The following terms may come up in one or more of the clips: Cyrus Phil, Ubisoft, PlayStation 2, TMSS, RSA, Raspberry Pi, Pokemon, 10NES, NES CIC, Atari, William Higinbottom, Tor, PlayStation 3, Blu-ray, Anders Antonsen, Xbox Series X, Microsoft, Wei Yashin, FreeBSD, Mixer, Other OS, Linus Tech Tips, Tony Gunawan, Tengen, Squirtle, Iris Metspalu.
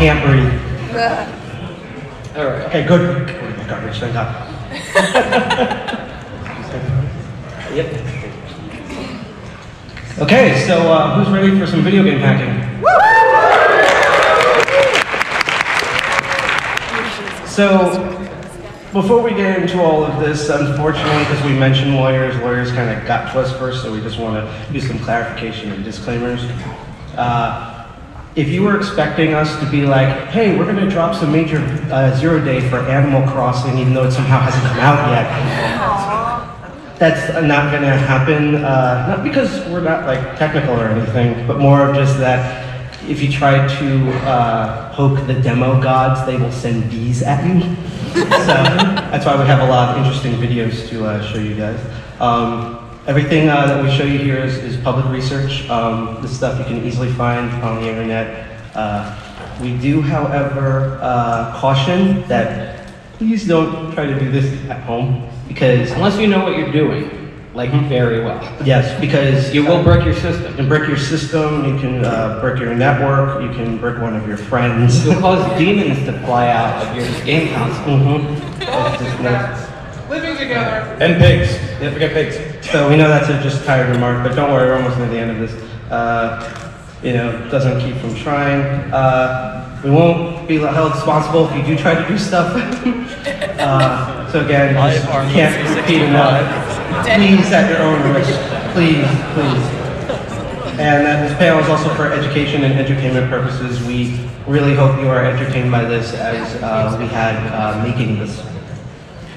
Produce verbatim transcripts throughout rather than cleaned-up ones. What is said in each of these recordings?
can't breathe. All right. Okay, good. I got rich, thank God. Yep. Okay, so uh, who's ready for some video game hacking? So, before we get into all of this, unfortunately, because we mentioned lawyers, lawyers kind of got to us first, so we just want to do some clarification and disclaimers. Uh, if you were expecting us to be like, hey, we're going to drop some major uh, zero day for Animal Crossing, even though it somehow hasn't come out yet, that's not going to happen, uh, not because we're not like technical or anything, but more of just that if you try to uh, poke the demo gods, they will send bees at you. So that's why we have a lot of interesting videos to uh, show you guys. Um, everything uh, that we show you here is, is public research. Um, this stuff you can easily find on the internet. Uh, we do, however, uh, caution that please don't try to do this at home, because unless you know what you're doing, like very well. Yes, because you will uh, break your system. You can break your system. You can uh, break your network. You can break one of your friends. You'll cause demons to fly out of your game console. Mm-hmm. That's just nuts. Living together. And pigs. Don't forget pigs. So we know that's a just tired remark, but don't worry, we're almost near the end of this. Uh, you know, doesn't keep from trying. Uh, we won't be held responsible if you do try to do stuff. uh, so again, just can't repeat enough. Please, at your own risk. Please, please. And uh, this panel is also for education and entertainment purposes. We really hope you are entertained by this as uh, we had uh, making this.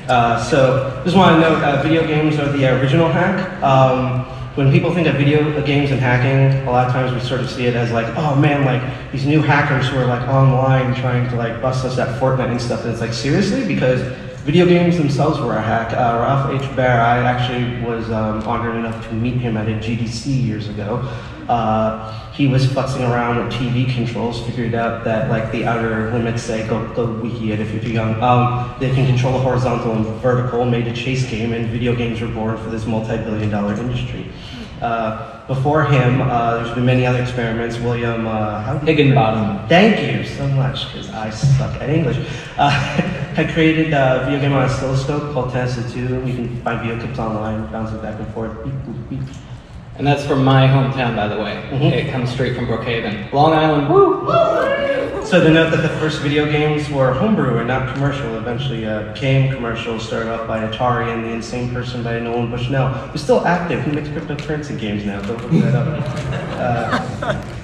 Uh, so, just want to note, uh, video games are the original hack. Um, when people think of video games and hacking, a lot of times we sort of see it as like, oh man, like these new hackers who are like online trying to like bust us at Fortnite and stuff. And it's like, seriously? Because video games themselves were a hack. Uh, Ralph H. Baer, I actually was um, honored enough to meet him at a G D C years ago. Uh, he was fussing around with T V controls, figured out that like the outer limits say go, go wiki it if you're too young. Um, they can control the horizontal and vertical, made a chase game, and video games were born for this multi-billion dollar industry. Uh, before him, uh, there's been many other experiments. William uh, how Higinbottom. Thank you so much, because I suck at English. Uh, had created a video game on oscilloscope called ten N E S two. You can find video clips online, bouncing back and forth. Beep, boop, beep. And that's from my hometown, by the way. Mm-hmm. It comes straight from Brookhaven, Long Island. Woo! Woo! So to note that the first video games were homebrew and not commercial. Eventually, uh, came commercial, started off by Atari and the insane person by Nolan Bushnell, who's still active, who makes cryptocurrency games now. Don't look that up.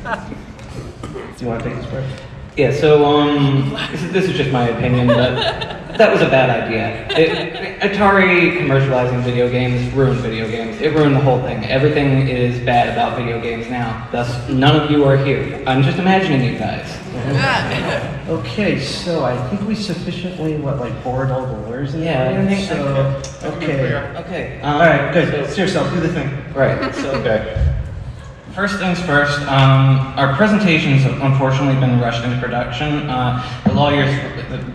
Uh, do you want to take this part? Yeah. So um, this is, this is just my opinion, but. That was a bad idea. It, Atari commercializing video games ruined video games. It ruined the whole thing. Everything is bad about video games now. Thus, none of you are here. I'm just imagining you guys. Okay, so I think we sufficiently, what, like, bored all the lawyers in yeah, the so, okay. Okay. okay. Um, all right, good. So, see yourself. Do the thing. Right. So, okay. First things first, um, our presentations have unfortunately been rushed into production. Uh, the lawyers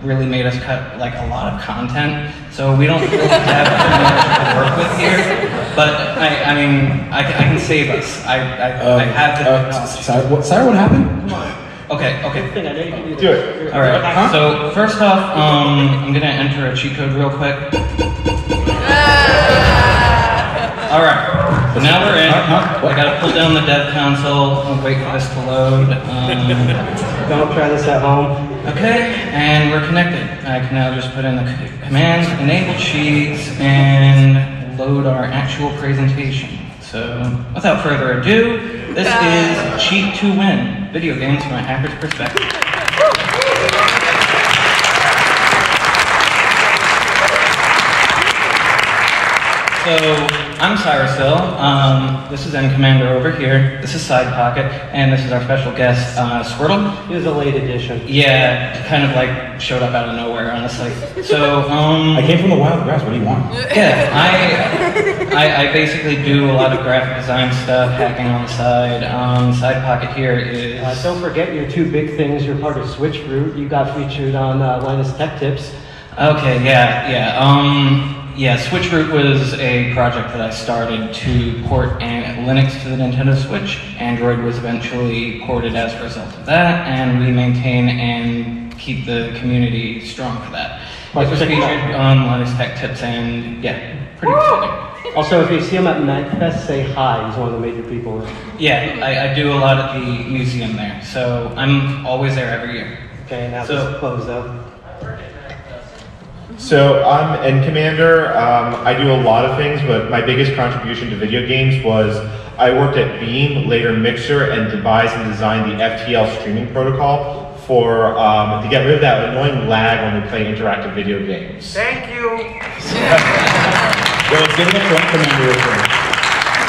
really made us cut like a lot of content, so we don't really have much to work with here. But I, I mean, I, I can save us. I, I, um, I have to. Uh, sorry, what, sorry, what happened? Come on. Okay, okay. Do it. All right. Huh? So first off, um, I'm gonna enter a cheat code real quick. All right. So now we're in. Huh? I gotta pull down the dev console and wait for this to load. Um, Don't try this at home. Okay, and we're connected. I can now just put in the command, enable cheats, and load our actual presentation. So, without further ado, this is Cheat to Win, video games from a hacker's perspective. So, I'm Cyrus Phil, um, this is N Commander over here, this is Side Pocket, and this is our special guest, uh, Squirtle. He was a late addition. Yeah, kind of like showed up out of nowhere, honestly. So, um... I came from the wild grass, what do you want? Yeah, I, I, I basically do a lot of graphic design stuff, hacking on the side. Um, Side Pocket here is... Uh, don't forget your two big things, you're part of Switchroot, you got featured on uh, Linus Tech Tips. Okay, yeah, yeah, um... Yeah, Switchroot was a project that I started to port an Linux to the Nintendo Switch. Android was eventually ported as a result of that, and we maintain an keep the community strong for that. It was featured on Linus Tech Tips, and yeah, pretty exciting. Also, if you see him at Magfest, say hi. He's one of the major people. Yeah, I, I do a lot at the museum there, so I'm always there every year. Okay, now so, it's closed up. So I'm N Commander. Um, I do a lot of things, but my biggest contribution to video games was I worked at Beam, later Mixer, and devised and designed the F T L streaming protocol for um, to get rid of that annoying lag when we play interactive video games. Thank you. Well, give me a N Commander.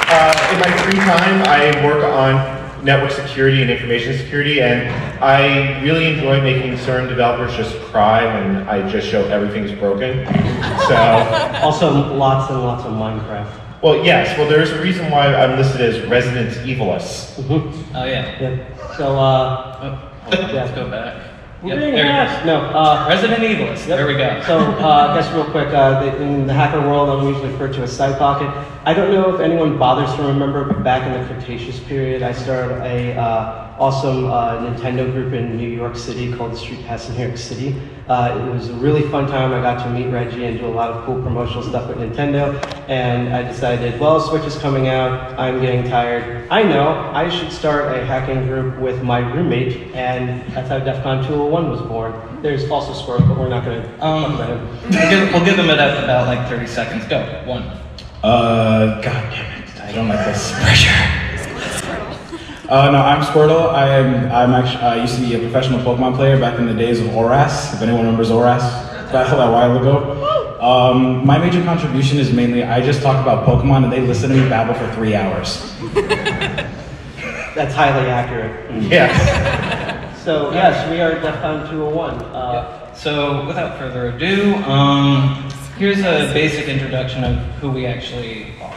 Uh, in my free time, I work on network security and information security, and I really enjoy making certain developers just cry when I just show everything's broken. So also lots and lots of Minecraft. Well, yes. Well, there's a reason why I'm listed as Resident Evilus. Mm-hmm. Oh yeah. Yeah. So uh, oh, yeah. Let's go back. We're yep, being asked. No. Uh, Resident Evilus. Yep. There we go. So uh, just real quick, uh, the, in the hacker world, I'm usually referred to as Side Pocket. I don't know if anyone bothers to remember, but back in the Cretaceous period, I started a uh, awesome uh, Nintendo group in New York City called the Street Pass in New York City. Uh, it was a really fun time. I got to meet Reggie and do a lot of cool promotional stuff with Nintendo. And I decided, well, Switch is coming out. I'm getting tired. I know. I should start a hacking group with my roommate. And that's how DEFCON two oh one was born. There's also Squirtle, but we're not going to talk about him. We'll give, we'll give them it up about like thirty seconds. Go. One. Uh, God damn it. I don't like this pressure. Uh, no, I'm Squirtle. I am. I'm actually. I uh, used to be a professional Pokemon player back in the days of Oras. If anyone remembers Oras, that a while ago. Um, my major contribution is mainly I just talk about Pokemon and they listen to me babble for three hours. That's highly accurate. Yeah. So yes, we are at DEFCON two oh one. Uh, yep. So without further ado, um, here's a basic introduction of who we actually are.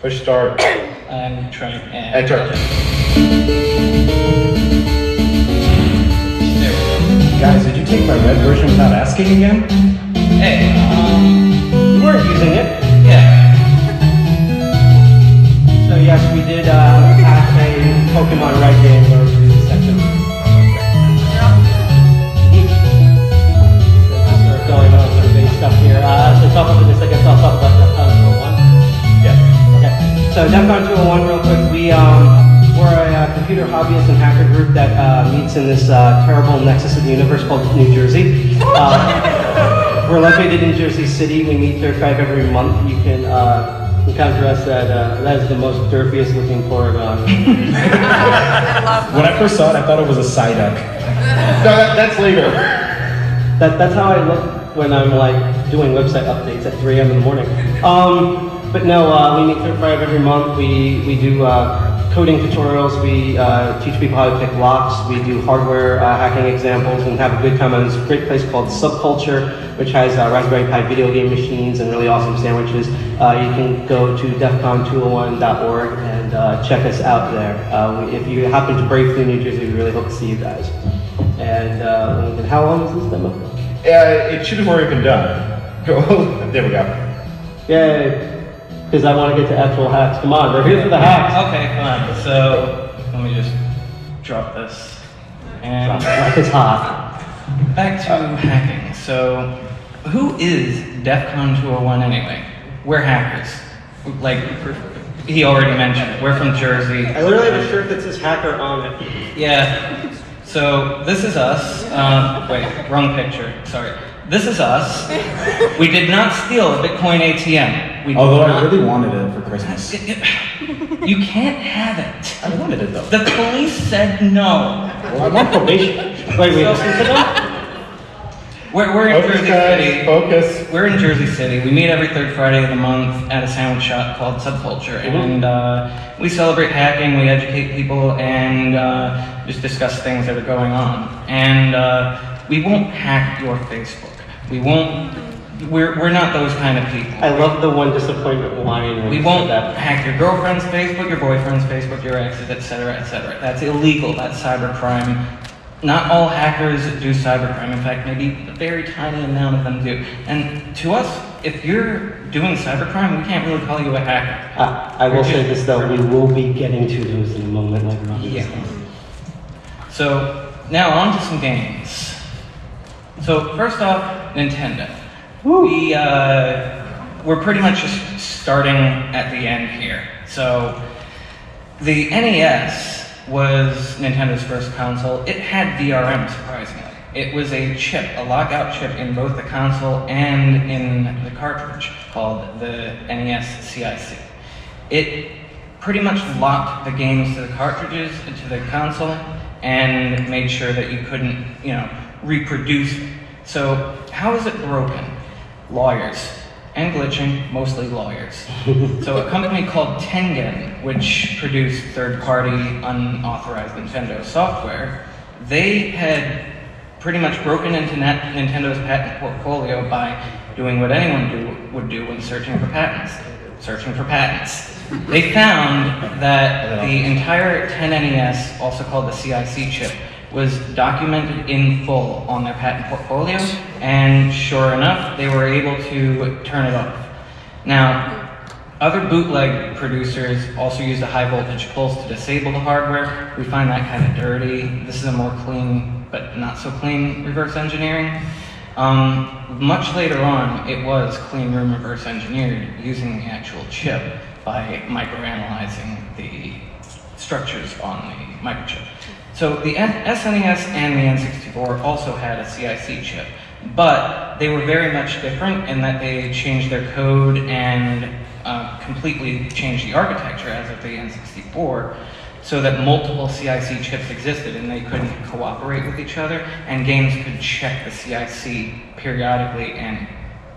Push start. I'm trying and enter. Guys, did you take my red version without asking again? Hey, um, you weren't using it. Yeah. So yes, we did uh, have a Pokemon Right game where we did the section. We're so going on some big stuff here. Uh, so talk about this. I guess I'll talk about that. So DEFCON two oh one, real quick, we, um, we're a uh, computer hobbyist and hacker group that uh, meets in this uh, terrible nexus of the universe called New Jersey. Uh, we're located in Jersey City. We meet third five every month. You can uh, encounter us at, uh, that is the most derpiest looking paragon. When I first saw it, I thought it was a Psyduck. No, that, that's later. That, that's how I look when I'm like doing website updates at three A M in the morning. Um, But no, uh, we meet through five every month. We, we do uh, coding tutorials. We uh, teach people how to pick locks. We do hardware uh, hacking examples and have a good time on this great place called Subculture, which has uh, Raspberry Pi video game machines and really awesome sandwiches. Uh, you can go to defcon two oh one dot org and uh, check us out there. Uh, if you happen to brave through New Jersey, we really hope to see you guys. And, uh, and how long is this demo? Uh, it should have already been done. There we go. Yay. Because I want to get to actual hacks. Come on, we're here for the hacks. Okay, fine. So let me just drop this. And drop this hot. Back to uh, hacking. So who is DEFCON two oh one anyway? We're hackers. Like he already mentioned, we're from Jersey. I literally have a shirt that says hacker on it. Yeah. So this is us. Um, wait, wrong picture. Sorry. This is us. We did not steal a Bitcoin A T M. We Although I really wanted it for Christmas. It, it, you can't have it. I wanted it though. The police said no. Well, I want probation. Wait, wait. we're we're in focus Jersey guys, City. Focus. We're in Jersey City. We meet every third Friday of the month at a sandwich shop called Subculture, mm-hmm. and uh, we celebrate hacking. We educate people and uh, just discuss things that are going on. And uh, we won't hack your Facebook. We won't, we're, we're not those kind of people. I love the one disappointment line. We won't hack your girlfriend's Facebook, your boyfriend's Facebook, your exes, et cetera, et cetera. That's illegal, that's cybercrime. Not all hackers do cybercrime. In fact, maybe a very tiny amount of them do. And to us, if you're doing cybercrime, we can't really call you a hacker. Ah, I We're will say this though, we will be getting to those in a moment later on. Yeah. So, now on to some games. So, first off, Nintendo. Woo. We, uh, we're pretty much just starting at the end here. So, the N E S was Nintendo's first console. It had D R M, surprisingly. It was a chip, a lockout chip in both the console and in the cartridge called the N E S C I C. It pretty much locked the games to the cartridges, to the console, and made sure that you couldn't, you know, reproduce it. So how is it broken? Lawyers. And glitching, mostly lawyers. So a company called Tengen, which produced third-party, unauthorized Nintendo software, they had pretty much broken into Nintendo's patent portfolio by doing what anyone do, would do when searching for patents. Searching for patents. They found that the entire ten N E S, also called the C I C chip, was documented in full on their patent portfolio, and sure enough, they were able to turn it off. Now, other bootleg producers also used a high voltage pulse to disable the hardware. We find that kind of dirty. This is a more clean, but not so clean reverse engineering. Um, much later on, it was clean room reverse engineered using the actual chip by microanalyzing the structures on the microchip. So the S N E S and the N sixty-four also had a C I C chip, but they were very much different in that they changed their code and uh, completely changed the architecture as of the N sixty-four, so that multiple C I C chips existed and they couldn't cooperate with each other, and games could check the C I C periodically and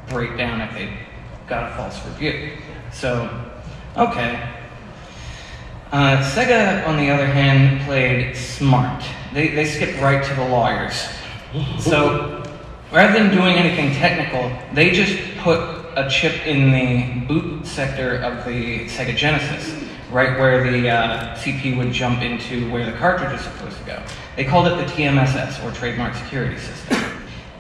break down if they got a false review. So, okay. Uh, Sega, on the other hand, played smart. They, they skipped right to the lawyers. So, rather than doing anything technical, they just put a chip in the boot sector of the Sega Genesis, right where the uh, C P U would jump into where the cartridge is supposed to go. They called it the T M S S, or Trademark Security System.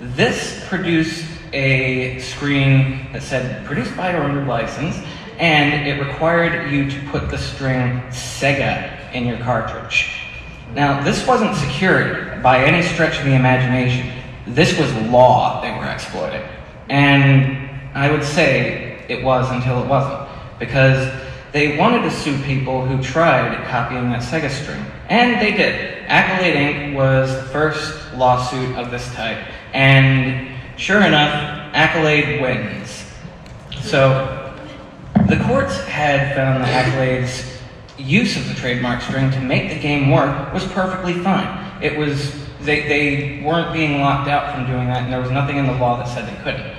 This produced a screen that said, produced by or under license, and it required you to put the string Sega in your cartridge. Now, this wasn't security by any stretch of the imagination. This was law they were exploiting. And I would say it was until it wasn't, because they wanted to sue people who tried copying that Sega string, and they did. Accolade Incorporated was the first lawsuit of this type, and sure enough, Accolade wins. So, the courts had found that Accolade's use of the trademark string to make the game work was perfectly fine. It was, they, they weren't being locked out from doing that, and there was nothing in the law that said they couldn't.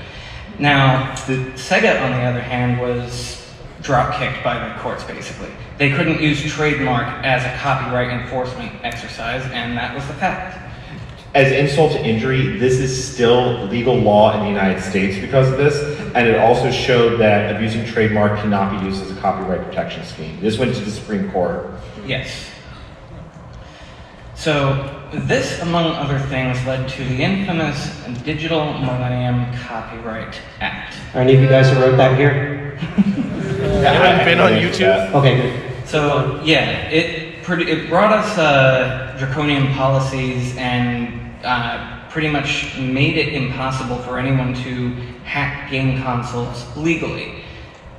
Now, the Sega, on the other hand, was drop-kicked by the courts, basically. They couldn't use trademark as a copyright enforcement exercise, and that was the fact. As insult to injury, this is still legal law in the United States because of this, and it also showed that abusing trademark cannot be used as a copyright protection scheme. This went to the Supreme Court. Yes. So, this, among other things, led to the infamous Digital Millennium Copyright Act. Are any of you guys who wrote that here? Haven't been on YouTube? Okay, good. So, yeah, it, it brought us uh, draconian policies and uh, pretty much made it impossible for anyone to hack game consoles legally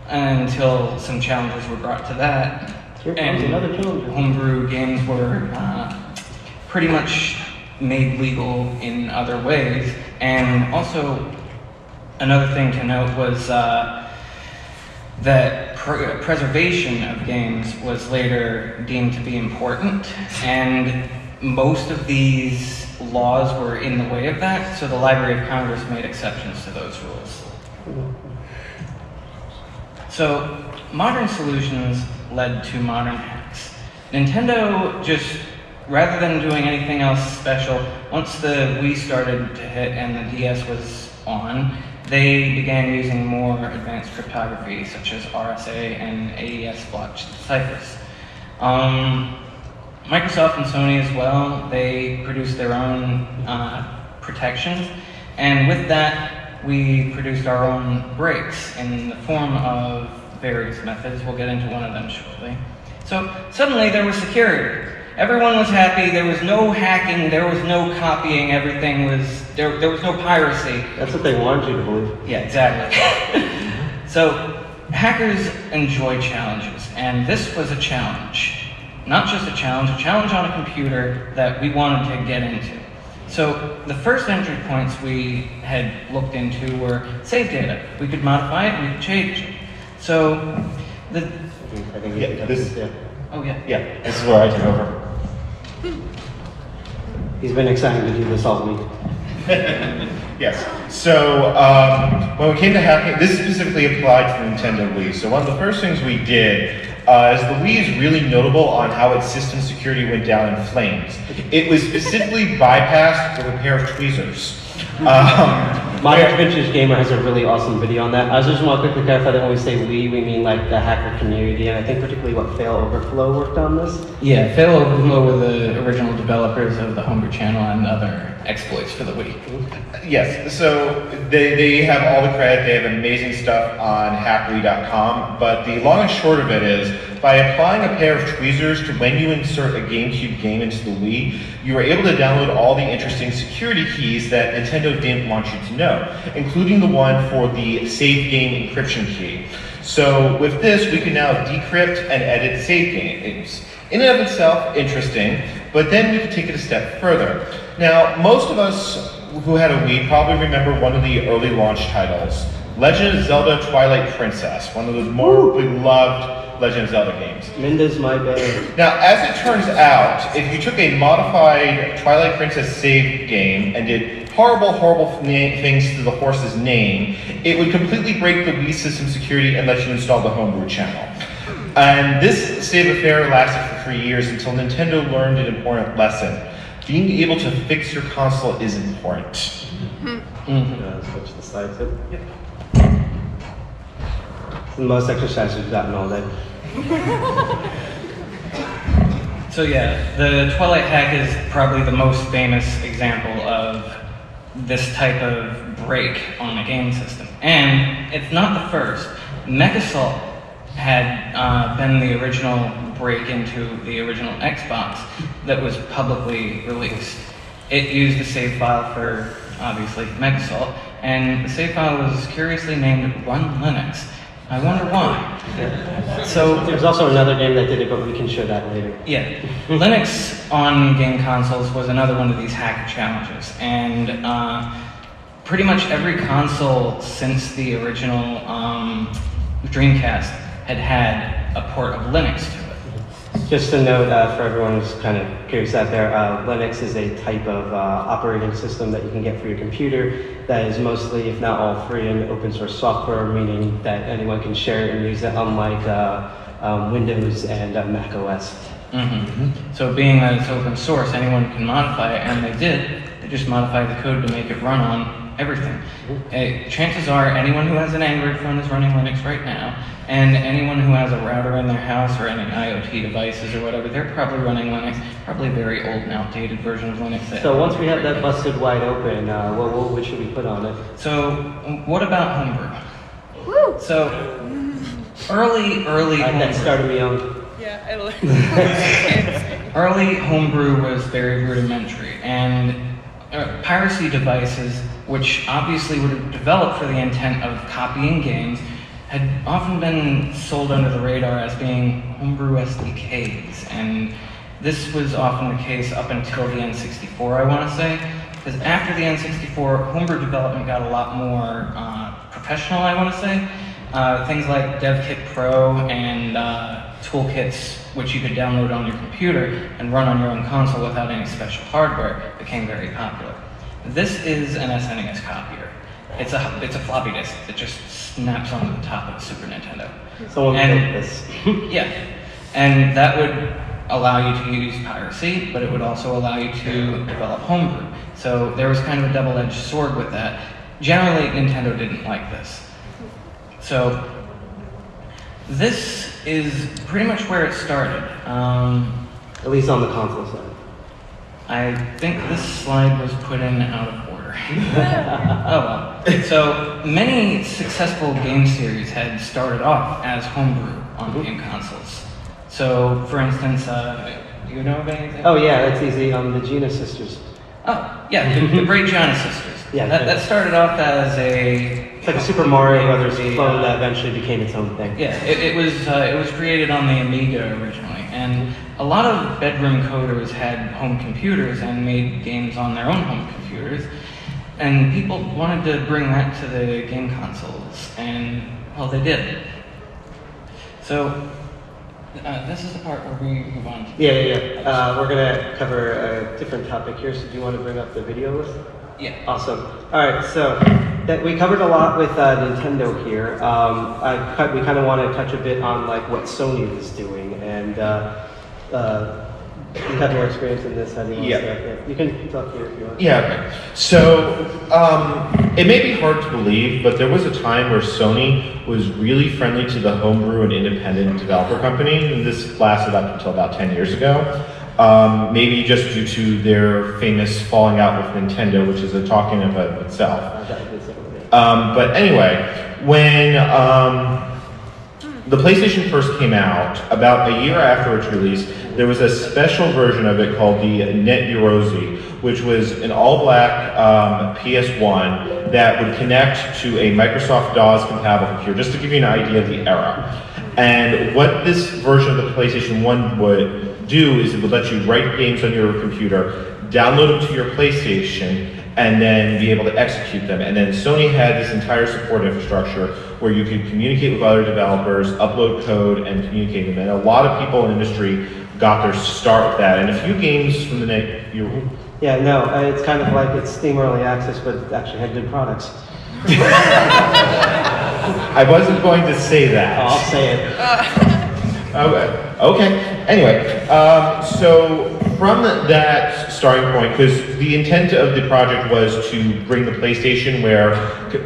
until some challenges were brought to that. Here comes another challenge. Homebrew games were uh, pretty much made legal in other ways. And also, another thing to note was uh, that preservation of games was later deemed to be important, and most of these laws were in the way of that, so the Library of Congress made exceptions to those rules. So, modern solutions led to modern hacks. Nintendo just, rather than doing anything else special, once the Wii started to hit and the D S was on, they began using more advanced cryptography, such as R S A and A E S block ciphers. Um, Microsoft and Sony as well, they produce their own uh, protections, and with that we produced our own breaks in the form of various methods. We'll get into one of them shortly. So suddenly there was security. Everyone was happy. There was no hacking. There was no copying. Everything was there. There was no piracy. That's what they wanted you to believe. Yeah, exactly. So hackers enjoy challenges, and this was a challenge. Not just a challenge, a challenge on a computer that we wanted to get into. So the first entry points we had looked into were save data. We could modify it. We could change it. So the. I think, I think we yeah, this. Yeah. Oh yeah. Yeah. This is where I took over. He's been excited to do this all week. Yes. So um, when we came to hacking, this specifically applied to the Nintendo Wii. So one of the first things we did, uh, is the Wii is really notable on how its system security went down in flames. It was specifically bypassed with a pair of tweezers. Um, My Adventures Gamer has a really awesome video on that. I was just want to quickly clarify that when we say we, we mean like the hacker community, and I think particularly what Fail Overflow worked on this. Yeah, Fail Overflow were the original developers of the Homebrew Channel and other exploits for the Wii. Yes, so they, they have all the credit, they have amazing stuff on hack wii dot com, but the long and short of it is, by applying a pair of tweezers to when you insert a GameCube game into the Wii, you were able to download all the interesting security keys that Nintendo didn't want you to know, including the one for the save game encryption key. So with this, we can now decrypt and edit save games. In and of itself, interesting, but then we can take it a step further. Now, most of us who had a Wii probably remember one of the early launch titles, Legend of Zelda Twilight Princess, one of the more beloved Legend of Zelda games. Minda's my bad. Now, as it turns out, if you took a modified Twilight Princess save game and did horrible, horrible things to the horse's name, it would completely break the Wii system security and let you install the homebrew channel. And this save affair lasted for three years until Nintendo learned an important lesson. Being able to fix your console is important. Mm-hmm. Mm-hmm. Uh, switch the side tip. Yep. It's the most exercise we've gotten all day. So yeah, the Twilight hack is probably the most famous example of this type of break on a game system. And it's not the first. Megasol had uh, been the original break into the original Xbox that was publicly released. It used a save file for, obviously, Megasol, and the save file was curiously named Run Linux. I wonder why. Yeah. So there's also another game that did it, but we can show that later. Yeah. Linux on game consoles was another one of these hack challenges, and uh, pretty much every console since the original um, Dreamcast had had a port of Linux to it. Just a note uh, for everyone who's kind of curious out there, uh, Linux is a type of uh, operating system that you can get for your computer that is mostly, if not all, free and open source software, meaning that anyone can share it and use it, unlike uh, um, Windows and uh, Mac O S. Mm-hmm. So being that it's open source, anyone can modify it, and they did. They just modified the code to make it run on everything. Uh, chances are anyone who has an Android phone is running Linux right now, and anyone who has a router in their house or any IoT devices or whatever, they're probably running Linux, probably a very old and outdated version of Linux. So once we have that busted wide open, uh, what, what, what should we put on it? So what about homebrew? Woo! So early, early uh, that started me on. Yeah, I like early homebrew was very rudimentary, and uh, piracy devices, which obviously would have developed for the intent of copying games, had often been sold under the radar as being homebrew S D Ks. And this was often the case up until the N sixty-four, I want to say. Because after the N sixty-four, homebrew development got a lot more uh, professional, I want to say. Uh, things like DevKit Pro and uh, toolkits, which you could download on your computer and run on your own console without any special hardware, became very popular. This is an S N E S copier. It's a it's a floppy disk that just snaps onto the top of the Super Nintendo. Someone and, built this. Yeah, and that would allow you to use piracy, but it would also allow you to develop homebrew. So there was kind of a double-edged sword with that. Generally, Nintendo didn't like this. So this is pretty much where it started. Um, At least on the console side. I think this slide was put in out of order. Oh well. So, many successful game series had started off as homebrew on mm-hmm. game consoles. So, for instance, uh, do you know of anything? Oh yeah, that's easy. Um, the Gianna Sisters. Oh, yeah, the, the Great Gianna Sisters. Yeah, that, that started off as a... It's like a Super Mario Brothers clone uh, that eventually became its own thing. Yeah, it, it was uh, it was created on the Amiga originally, and a lot of bedroom coders had home computers and made games on their own home computers, and people wanted to bring that to the game consoles, and, well, they did. So... Uh, this is the part where we move on. Yeah, yeah, yeah. Uh, we're going to cover a different topic here, so do you want to bring up the video list? Yeah. Awesome. All right, so that we covered a lot with uh, Nintendo here. Um, I, we kind of want to touch a bit on like what Sony is doing, and uh, uh, you have more experience in this. I think yeah. yeah. You can talk here if you want. Yeah, okay. So um, it may be hard to believe, but there was a time where Sony was really friendly to the homebrew and independent developer company, and this lasted up until about ten years ago. Um, maybe just due to their famous falling out with Nintendo, which is a talking about itself. Um, but anyway, when um, the PlayStation first came out, about a year after its release, there was a special version of it called the NetUrosi, which was an all-black um, P S one that would connect to a Microsoft DOS-compatible computer, just to give you an idea of the era. And what this version of the PlayStation one would do is it would let you write games on your computer, download them to your PlayStation, and then be able to execute them. And then Sony had this entire support infrastructure where you could communicate with other developers, upload code, and communicate them. And a lot of people in the industry got their start with that. And a few games from the next year. Yeah, no, it's kind of like it's Steam Early Access, but it actually had good products. I wasn't going to say that. I'll say it. Okay. Okay. Anyway, um, so from that starting point, because the intent of the project was to bring the PlayStation where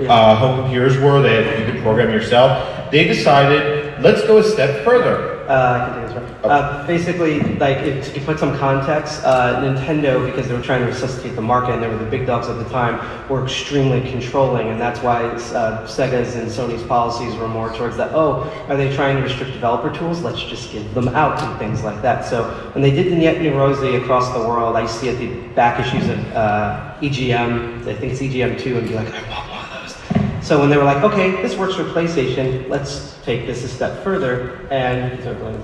uh, home computers were, that you could program yourself, they decided, let's go a step further. Uh, I can do this right. Uh, basically, like, if, to put some context, uh, Nintendo, because they were trying to resuscitate the market and they were the big dogs at the time, were extremely controlling, and that's why uh, Sega's and Sony's policies were more towards that, oh, are they trying to restrict developer tools? Let's just give them out and things like that. So when they did the NetUrosi across the world, I see at the back issues of uh, E G M, I think it's E G M two, and be like, I want one of those. So when they were like, okay, this works for PlayStation, let's take this a step further, and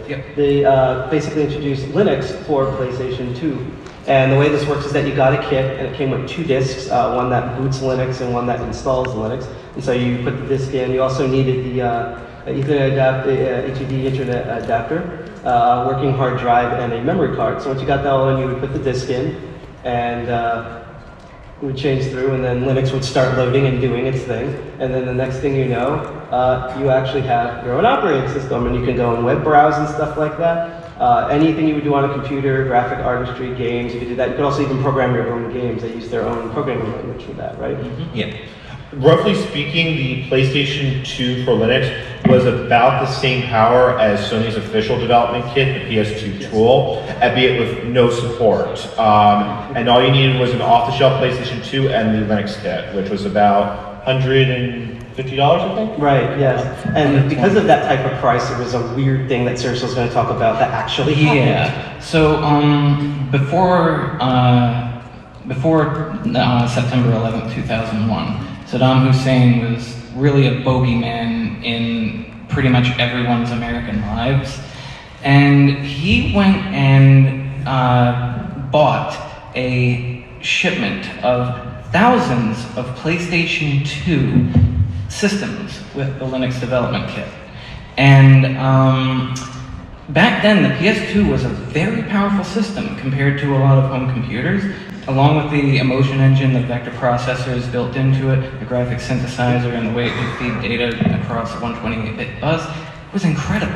yep. they uh, basically introduced Linux for PlayStation two. And the way this works is that you got a kit, and it came with two disks, uh, one that boots Linux and one that installs Linux. And so you put the disk in. You also needed the uh, Ethernet adapter, uh, H D Internet adapter, uh, working hard drive, and a memory card. So once you got that all in, you would put the disk in, and uh, it would change through, and then Linux would start loading and doing its thing. And then the next thing you know, uh, you actually have your own operating system, and you can go and web browse and stuff like that. Uh, anything you would do on a computer, graphic artistry, games, you could do that. You could also even program your own games. They use their own programming language for that, right? Mm-hmm. Yeah. Roughly speaking, the PlayStation two for Linux was about the same power as Sony's official development kit, the P S two tool, albeit with no support. Um, and all you needed was an off-the-shelf PlayStation two and the Linux kit, which was about one hundred fifty dollars, I think? Right, yes. And because of that type of price, it was a weird thing that Cyrus was going to talk about that actually happened. Yeah. So, um, before, uh, before uh, September eleventh two thousand one, Saddam Hussein was really a bogeyman in pretty much everyone's American lives. And he went and uh, bought a shipment of thousands of PlayStation two systems with the Linux development kit. And um, back then, the P S two was a very powerful system compared to a lot of home computers. Along with the emotion engine, the vector processors built into it, the graphic synthesizer, and the way it could feed data across a one twenty-eight bit bus, was incredible.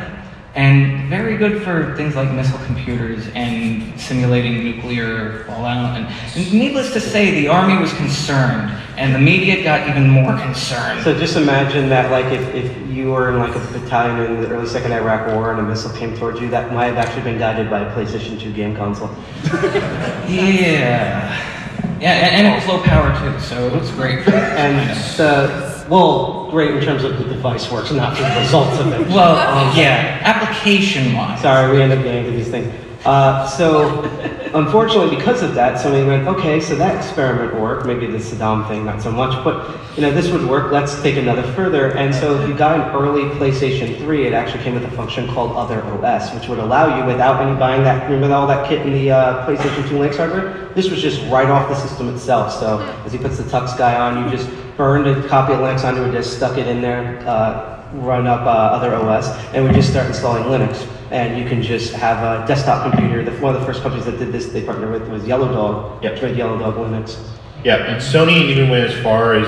and very good for things like missile computers and simulating nuclear fallout. And, and needless to say, the Army was concerned, and the media got even more concerned. So just imagine that, like, if, if you were in like a battalion in the early Second Iraq War and a missile came towards you, that might have actually been guided by a PlayStation two game console. Yeah. Yeah, and, and it was low power too, so it looks great. And so. Well, great in terms of the device works, not the results of it. Well, um, yeah, application-wise. Sorry, we end up getting to these things. Uh, so, unfortunately, because of that, somebody went, okay, so that experiment worked. Maybe the Saddam thing, not so much, but you know, this would work. Let's take another further. And so, if you got an early PlayStation three, it actually came with a function called Other O S, which would allow you, without any buying that, remember all that kit in the uh, PlayStation two Linux hardware? This was just right off the system itself. So, as he puts the Tux guy on, you just burned a copy of Linux onto a disk, stuck it in there, uh, run up uh, Other O S, and we just start installing Linux. And you can just have a desktop computer. The, one of the first companies that did this, they partnered with, was Yellow Dog. Yep. Trade Yellow Dog Linux. Yeah, and Sony even went as far as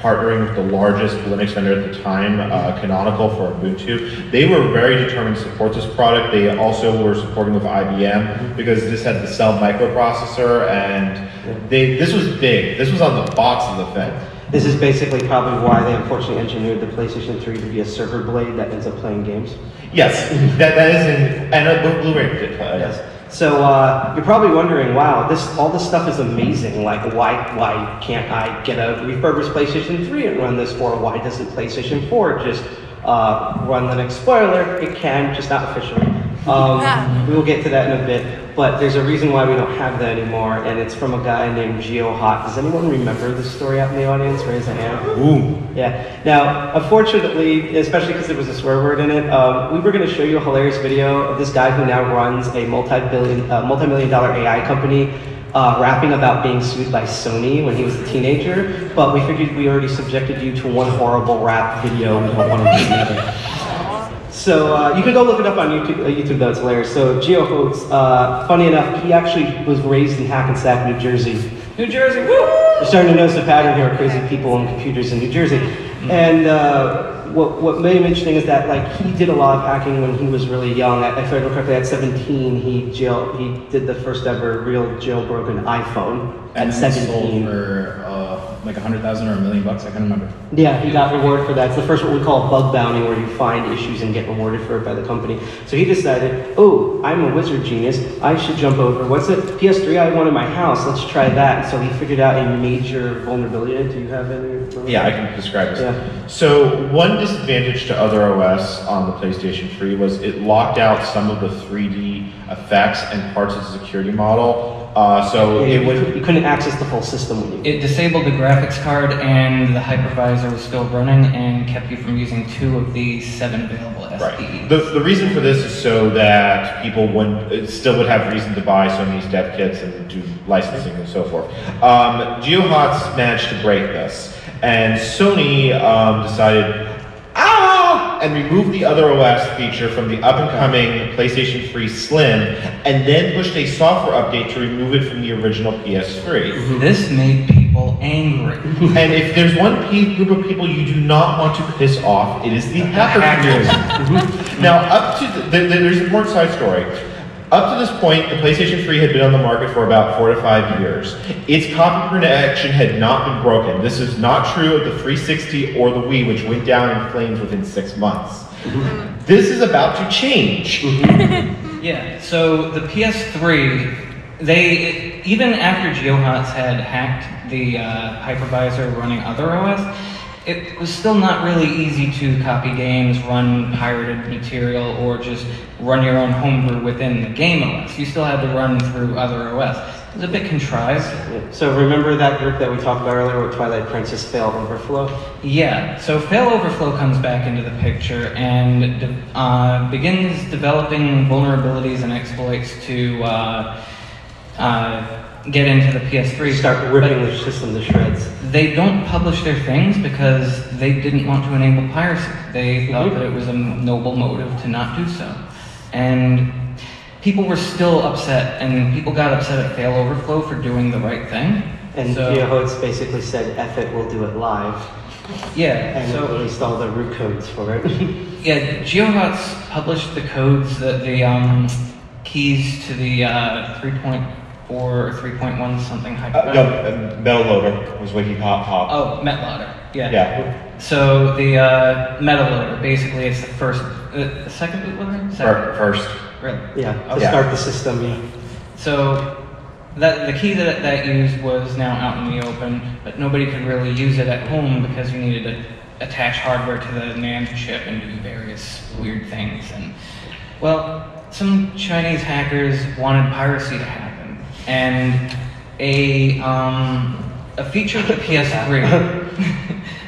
partnering with the largest Linux vendor at the time, uh, Canonical, for Ubuntu. They were very determined to support this product. They also were supporting with I B M because this had the Cell microprocessor, and they, this was big. This was on the box of the thing. This is basically probably why they unfortunately engineered the PlayStation three to be a server blade that ends up playing games. Yes, that, that is, in, and a Blu-ray did play. Yes. So uh, you're probably wondering, wow, this all this stuff is amazing. Like, why why can't I get a refurbished PlayStation three and run this, or why doesn't PlayStation four just uh, run Linux? Spoiler, it can, just not officially. Um, yeah. We will get to that in a bit, but there's a reason why we don't have that anymore, and it's from a guy named Geo Hot. Does anyone remember this story out in the audience? Raise a hand. Ooh. Yeah. Now, unfortunately, especially because there was a swear word in it, um, we were going to show you a hilarious video of this guy who now runs a multi-billion, uh, multi-million dollar A I company. Uh, rapping about being sued by Sony when he was a teenager, but we figured we already subjected you to one horrible rap video. We don't want to do another. So uh, you can go look it up on YouTube. Uh, YouTube, though, it's hilarious. So Geo Hotz, uh, funny enough, he actually was raised in Hackensack, New Jersey. New Jersey, woo! We're starting to notice a pattern here of crazy people on computers in New Jersey. Mm-hmm. And uh, what, what made him interesting is that, like, he did a lot of hacking when he was really young. At, if I remember correctly, at seventeen, he jail he did the first ever real jailbroken iPhone. And at seventeen, sold for uh, like a hundred thousand or a million bucks. I can't remember. Yeah, he got rewarded for that. It's the first what we call bug bounty, where you find issues and get rewarded for it by the company. So he decided, oh, I'm a wizard genius. I should jump over. What's it? P S three I want in my house. Let's try that. So he figured out a major vulnerability. Do you have any? Yeah, I can describe it. Yeah. So one disadvantage to Other O S on the PlayStation three was it locked out some of the three D effects and parts of the security model. Uh, so yeah, it would, you couldn't access the full system when you... It disabled the graphics card, and the hypervisor was still running and kept you from using two of the seven available S P Es. Right. The, the reason for this is so that people would, still would have reason to buy Sony's dev kits and do licensing and so forth. Um, Geo Hotz managed to break this, and Sony um, decided, ah! And removed the Other O S feature from the up-and-coming PlayStation three Slim, and then pushed a software update to remove it from the original P S three. This made people angry. And if there's one group of people you do not want to piss off, it is the hackers. Now, up to the, the, there's an important side story. Up to this point, the PlayStation three had been on the market for about four to five years. Its copy protection had not been broken. This is not true of the three sixty or the Wii, which went down in flames within six months. Mm-hmm. This is about to change. Mm-hmm. Yeah, so the P S three, they, even after Geo Hotz had hacked the uh, hypervisor running Other O S, it was still not really easy to copy games, run pirated material, or just run your own homebrew within the game O S. You still had to run through Other O S. It was a bit contrived. So remember that group that we talked about earlier with Twilight Princess, Fail Overflow? Yeah, so Fail Overflow comes back into the picture and uh, begins developing vulnerabilities and exploits to uh, uh, get into the P S three. Start ripping the system to shreds. They don't publish their things because they didn't want to enable piracy. They thought that it was a noble motive to not do so. And people were still upset, and people got upset at Fail Overflow for doing the right thing. And Geo Hotz basically said, F it, we'll do it live. Yeah, and so, released all the root codes for it. Yeah, GeoNuts published the codes, that the um, keys to the uh, three point four or three point one something hyper. Uh, no, Metal Loader was what he pop pop. Oh, Metal Loader. Yeah. Yeah. So the uh, Metal Loader, basically, it's the first, uh, second bootloader. Second. First. Really? Yeah. Okay. To start the system. Yeah. So. That, the key that that used was now out in the open, but nobody could really use it at home because you needed to attach hardware to the NAND chip and do various weird things. And well, some Chinese hackers wanted piracy to happen, and a um, a feature of the P S three,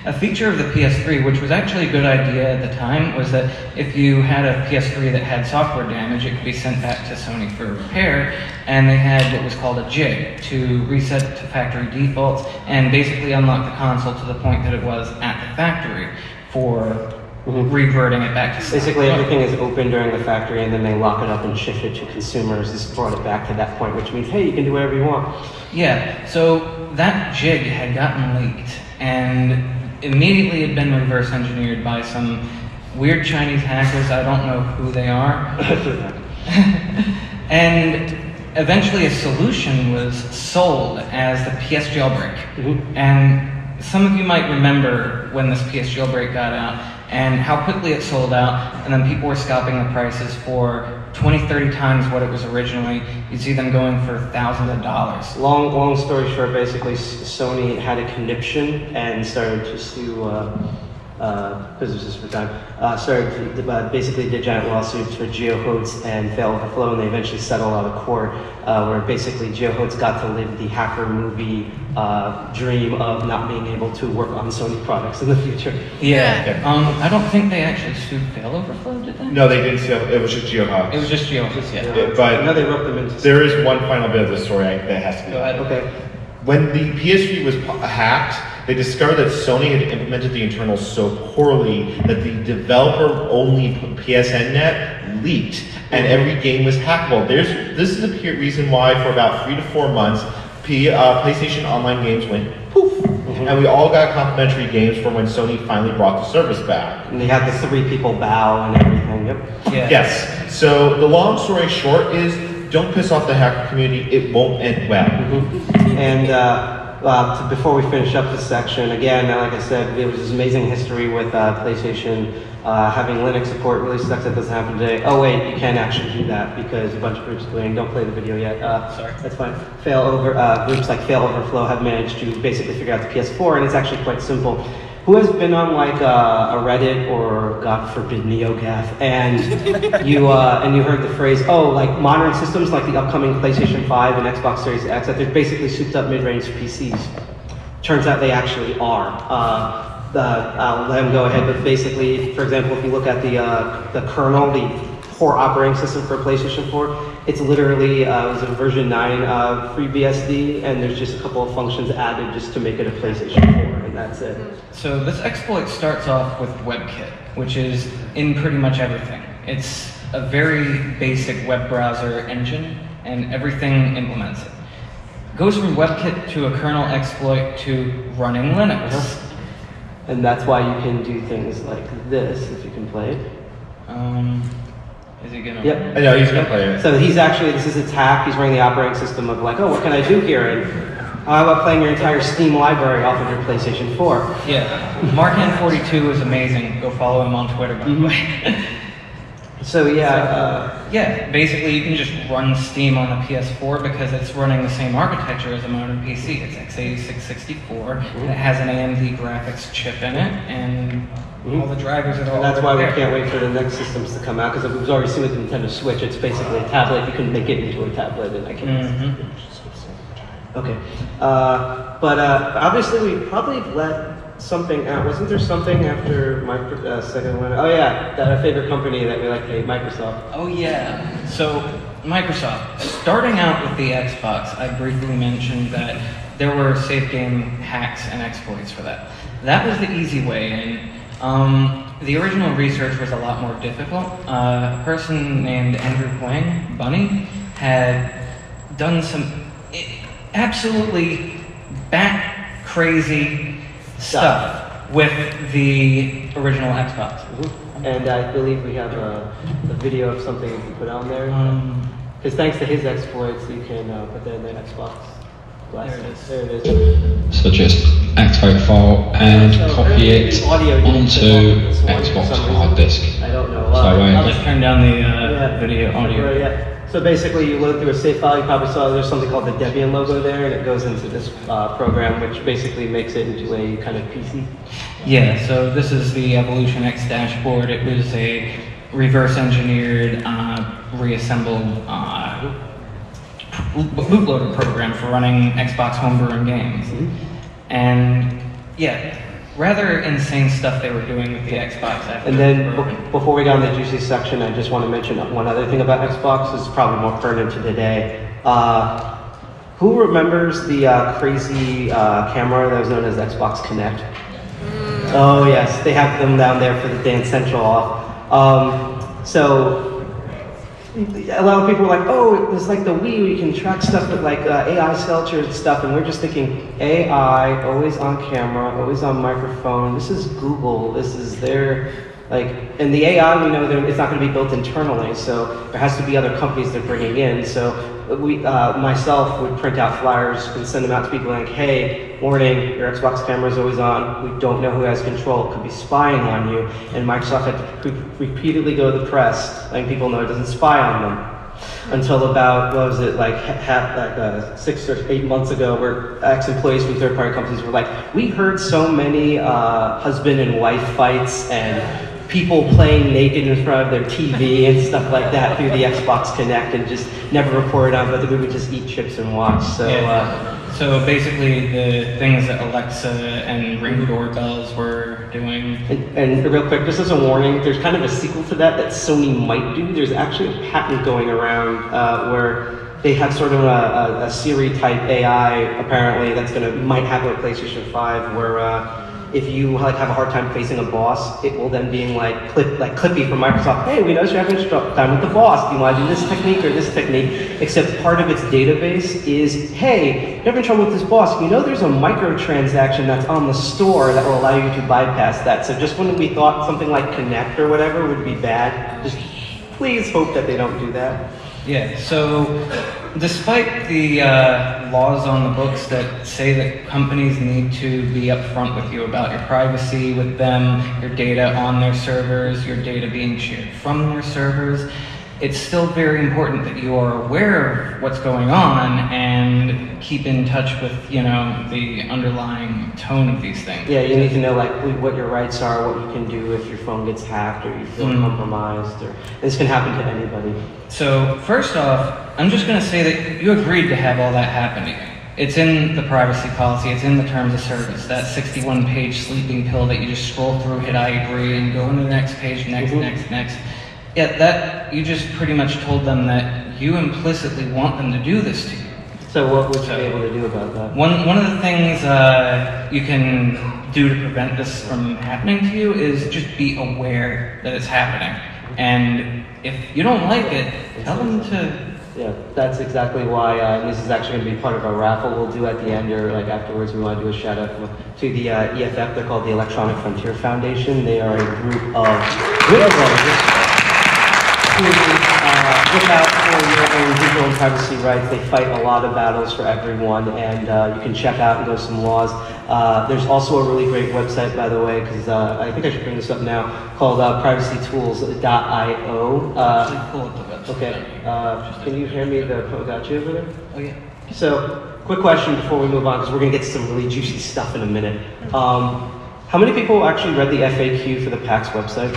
a feature of the P S three, which was actually a good idea at the time, was that if you had a P S three that had software damage, it could be sent back to Sony for repair. And they had what was called a jig to reset to factory defaults and basically unlock the console to the point that it was at the factory for mm-hmm. reverting it back to Sony. Basically everything is open during the factory and then they lock it up and shift it to consumers. This brought it back to that point, which means, hey, you can do whatever you want. Yeah, so that jig had gotten leaked and immediately had been reverse engineered by some weird Chinese hackers. I don't know who they are. And eventually a solution was sold as the P S jailbreak. Mm-hmm. And some of you might remember when this P S jailbreak got out and how quickly it sold out, and then people were scalping the prices for twenty, thirty times what it was originally. You'd see them going for thousands of dollars. Long, long story short, basically Sony had a conniption and started to sue uh, uh, businesses for time. Uh, started to, uh, basically did giant lawsuits for GeoHoax and Fail Overflow, and they eventually settled out of court, uh, where basically GeoHoax got to live the hacker movie uh, dream of not being able to work on Sony products in the future. Yeah. Okay. Um, I don't think they actually sued Fail Overflow, did they? No, they didn't sue. It was just GeoHoax. It was just GeoHoax, yeah. yeah. But now they wrote them into. There is one final bit of the story I, that has to be. Go ahead. Okay. When the P S three was hacked, they discovered that Sony had implemented the internals so poorly that the developer-only P S N net leaked, and every game was hackable. There's, this is the reason why, for about three to four months, P, uh, PlayStation Online games went poof, mm-hmm. and we all got complimentary games for when Sony finally brought the service back. And they had the three people bow and everything. Yep. Yeah. Yes. So the long story short is, don't piss off the hacker community, it won't end well. Mm-hmm. And uh, uh, before we finish up this section, again, like I said, it was this amazing history with uh, PlayStation uh, having Linux support. Really sucks that doesn't happen today. Oh wait, you can't actually do that because a bunch of groups doing, don't play the video yet. Uh, Sorry. That's fine. Fail over, uh, groups like Fail Overflow have managed to basically figure out the P S four, and it's actually quite simple. Who has been on like uh, a Reddit or God forbid NeoGAF, and you uh, and you heard the phrase, oh, like modern systems like the upcoming PlayStation five and Xbox Series X, that they're basically souped up mid-range P Cs. Turns out they actually are. Uh, the, I'll let them go ahead, but basically, for example, if you look at the uh, the kernel, the core operating system for PlayStation four, it's literally uh, it was in version nine uh, FreeBSD, and there's just a couple of functions added just to make it a PlayStation four. That's it. So this exploit starts off with WebKit, which is in pretty much everything. It's a very basic web browser engine, and everything implements it. Goes from WebKit to a kernel exploit to running Linux. And that's why you can do things like this, if you can play it. Um, Is he gonna? Yep. I know, he's gonna play it. So he's actually, this is attack, he's running the operating system of like, oh, what can I do here? And, how about playing your entire Steam library off of your PlayStation four? Yeah. Mark N forty-two is amazing. Go follow him on Twitter, by the way. So, yeah. Uh, yeah, basically you can just run Steam on the P S four because it's running the same architecture as a modern P C. It's x eighty-six sixty-four, and it has an A M D graphics chip in it, and all the drivers are all That's why there. We can't wait for the next systems to come out, because we've already seen with the Nintendo Switch, it's basically a tablet. You can make it into a tablet, and I can't. Okay, uh, but uh, obviously we probably let something out. Wasn't there something after my uh, second one? Oh yeah, that our favorite company that we like to hate, Microsoft. Oh yeah, so Microsoft. Starting out with the Xbox, I briefly mentioned that there were safe game hacks and exploits for that. That was the easy way in. Um, the original research was a lot more difficult. Uh, a person named Andrew Huang, Bunny, had done some absolutely bat crazy stuff. with the original Xbox. And I believe we have a, a video of something we can put on there. Because um, thanks to his exploits, you can uh, put that in the Xbox. There it is. There it is. So just activate file and so copy it onto Xbox hard disk. I don't know. Uh, so I'll just turn down the uh, yeah. video audio. Right, yeah. So basically, you load through a save file. You probably saw there's something called the Debian logo there, and it goes into this uh, program, which basically makes it into a kind of P C. Yeah. So this is the Evolution X dashboard. It was a reverse-engineered, uh, reassembled. Uh, bootloader program for running Xbox homebrewing games. Mm-hmm. And yeah, rather insane stuff they were doing with the yeah. Xbox. After and then before we got on the juicy section, I just want to mention one other thing about Xbox. This is probably more pertinent to today. Uh, who remembers the uh, crazy uh, camera that was known as Xbox Connect? Mm. Oh yes, they have them down there for the Dance Central off. Um, so a lot of people were like, oh, it's like the Wii, we can track stuff with like uh, A I sculpture and stuff, and we're just thinking, A I, always on camera, always on microphone, this is Google, this is their, like, and the A I, we know it's not going to be built internally, so there has to be other companies they're bringing in, so we, uh, myself would print out flyers and send them out to people like, hey, warning, your Xbox camera is always on, we don't know who has control, it could be spying on you, and Microsoft had to re repeatedly go to the press letting people know it doesn't spy on them. Until about, what was it, like, half, like uh, six or eight months ago, where ex-employees from third-party companies were like, we heard so many uh, husband and wife fights and people playing naked in front of their T V and stuff like that through the Xbox Connect, and just never reported on, but we would just eat chips and watch. So, yeah. uh, so basically, the things that Alexa and Ring doorbells were doing. And, and real quick, just as a warning, there's kind of a sequel to that that Sony might do. There's actually a patent going around uh, where they have sort of a, a, a Siri type A I apparently that's gonna might happen with PlayStation five, where. Uh, If you like have a hard time facing a boss, it will then being like clip, like Clippy from Microsoft. Hey, we noticed you're having time with the boss. Do you want to do this technique or this technique? Except part of its database is, hey, you're having trouble with this boss. You know, there's a microtransaction that's on the store that will allow you to bypass that. So just when we thought something like Connect or whatever would be bad, just please hope that they don't do that. Yeah. So, despite the uh, laws on the books that say that companies need to be upfront with you about your privacy with them, your data on their servers, your data being shared from their servers, it's still very important that you are aware of what's going on and keep in touch with, you know, the underlying tone of these things. Yeah, you need to know like what your rights are, what you can do if your phone gets hacked or you feel mm. compromised, or this can happen to anybody. So first off, I'm just going to say that you agreed to have all that happen to you. It's in the privacy policy, it's in the terms of service, that sixty-one page sleeping pill that you just scroll through, hit I agree, and go into the next page, next, mm-hmm. next, next. Yeah, that you just pretty much told them that you implicitly want them to do this to you. So what would you so, be able to do about that? One one of the things uh, you can do to prevent this from happening to you is just be aware that it's happening. And if you don't like it, tell them to. Yeah, that's exactly why uh, and this is actually going to be part of our raffle we'll do at the end, or like afterwards. We want to do a shout out to the uh, E F F. They're called the Electronic Frontier Foundation. They are a group of whistleblowers. Who uh, look out for your own digital and privacy rights. They fight a lot of battles for everyone, and uh, you can check out and go some laws. Uh, there's also a really great website, by the way, because uh, I think I should bring this up now, called uh, privacy tools dot i o. Uh, okay, uh, can you hear me? The oh, got you over there? Oh yeah. So, quick question before we move on, because we're gonna get to some really juicy stuff in a minute. Um, how many people actually read the F A Q for the PAX website?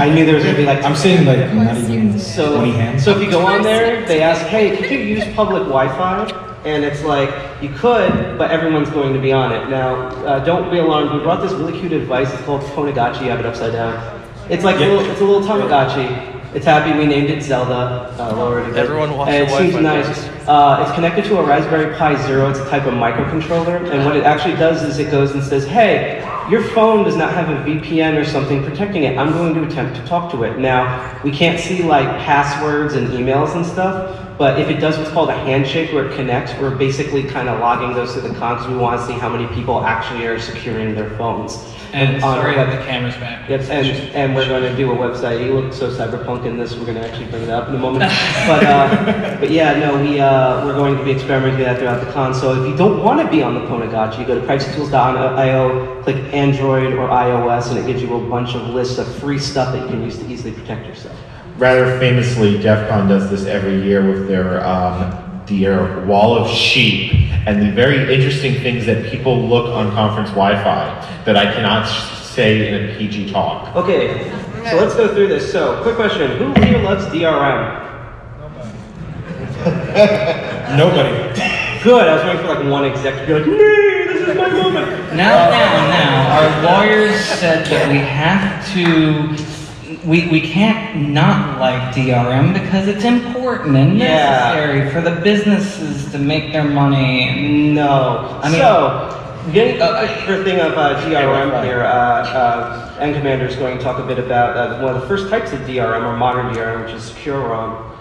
I knew there was going to be like... I'm seeing like not even so, twenty hands. So if you go on there, they ask, hey, could you use public Wi-Fi? And it's like, you could, but everyone's going to be on it. Now, uh, don't be alarmed. We brought this really cute device. It's called Tamagotchi. You have it upside down. It's like yeah. a little, it's a little Tamagotchi. It's happy. We named it Zelda. Uh, lower it again. Everyone watch and it seems nice. Uh, it's connected to a Raspberry Pi Zero. It's a type of microcontroller. And what it actually does is it goes and says, hey... your phone does not have a V P N or something protecting it. I'm going to attempt to talk to it. Now, we can't see like passwords and emails and stuff, but if it does what's called a handshake where it connects, we're basically kind of logging those to the console. We want to see how many people actually are securing their phones. And um, sorry that the camera's back. Yep, and, and we're going to do a website. You look so cyberpunk in this, we're going to actually bring it up in a moment. But, uh, but yeah, no, we, uh, we're going to be experimenting with that throughout the con. So if you don't want to be on the Ponegotchi, go to privacy tools dot i o, click Android or iOS, and it gives you a bunch of lists of free stuff that you can use to easily protect yourself. Rather famously, DEF CON does this every year with their, um, their wall of sheep. And the very interesting things that people look on conference Wi-Fi that I cannot say in a P G talk. Okay, so let's go through this. So, quick question, who here loves D R M? Nobody. Nobody. Good, I was waiting for like one exec to be like, "Nay, this is my moment." Now, uh, now, now, our lawyers said that we have to We, we can't not like D R M because it's important and necessary yeah. for the businesses to make their money. No. I mean, so, getting uh, the thing of uh, D R M here, uh, uh, N Commander is going to talk a bit about uh, one of the first types of D R M, or modern D R M, which is secure ROM.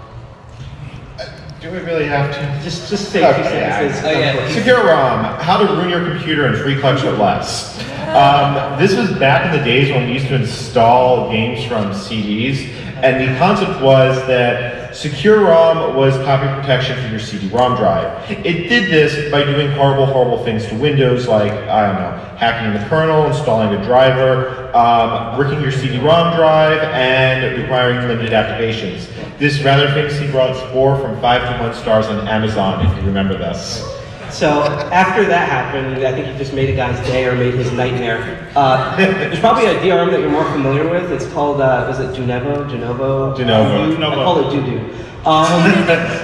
Do we really have to? Just, just say okay, two sentences. Yeah. Oh, yeah. Secure ROM, how to ruin your computer in three clicks or less. Um, this was back in the days when we used to install games from C Ds, and the concept was that secure ROM was copy protection for your C D ROM drive. It did this by doing horrible, horrible things to Windows, like, I don't know, hacking the kernel, installing a driver, um, bricking your C D ROM drive, and requiring limited activations. This rather famously brought Spore from five to one stars on Amazon, if you remember this. So after that happened, I think you just made a guy's day or made his nightmare. Uh, there's probably a D R M that you're more familiar with. It's called, uh, was it Junevo? Junevo? Junevo. I call it Dudu. Um,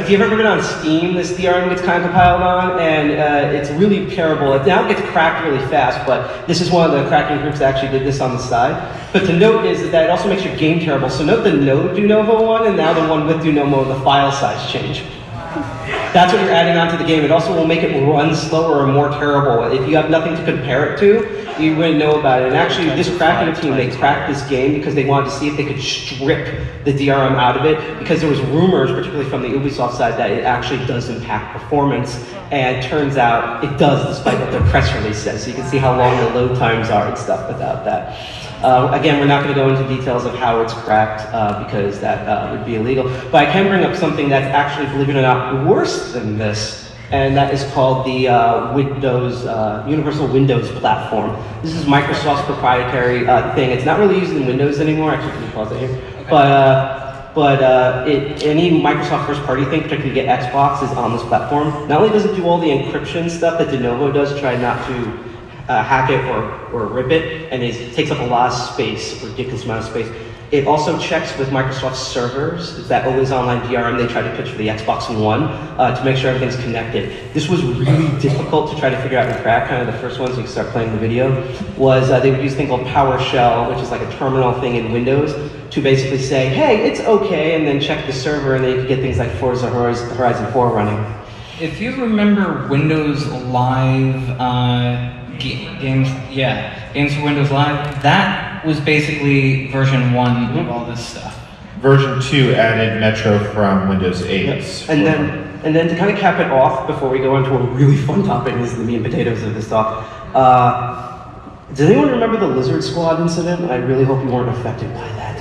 if you've ever been on Steam, this D R M gets kind of compiled on, and uh, it's really terrible. It now gets cracked really fast, but this is one of the cracking groups that actually did this on the side. But to note is that it also makes your game terrible. So note the no Dunovo one, and now the one with Dunovo, the file size change. That's what you're adding onto the game. It also will make it run slower or more terrible. If you have nothing to compare it to, you wouldn't know about it. And actually, this cracking team, they cracked this game because they wanted to see if they could strip the D R M out of it, because there was rumors, particularly from the Ubisoft side, that it actually does impact performance. And turns out it does, despite what their press release says. So you can see how long the load times are and stuff without that. Uh, again, we're not going to go into details of how it's cracked uh, because that uh, would be illegal. But I can bring up something that's actually, believe it or not, worse than this, and that is called the uh, Windows uh, Universal Windows Platform. This is Microsoft's proprietary uh, thing. It's not really used in Windows anymore. Actually, can you pause it here? Okay. But uh, but uh, it, any Microsoft first-party thing, particularly get Xbox, is on this platform. Not only does it do all the encryption stuff that Denovo does, try not to Uh, hack it or, or rip it, and it takes up a lot of space, a ridiculous amount of space. It also checks with Microsoft servers. It's that always online D R M they try to pitch for the Xbox One uh, to make sure everything's connected. This was really difficult to try to figure out and crack. Kind of the first ones, so you can start playing the video, was uh, they would use a thing called PowerShell, which is like a terminal thing in Windows, to basically say, hey, it's okay, and then check the server, and then you could get things like Forza Horizon four running. If you remember Windows Live, uh Games, yeah, Games for Windows Live, that was basically version one mm-hmm. of all this stuff. Version two added Metro from Windows eight. Yep. And then and then to kind of cap it off before we go into a really fun topic, this is the meat and potatoes of this talk. Uh, does anyone remember the Lizard Squad incident? I really hope you weren't affected by that.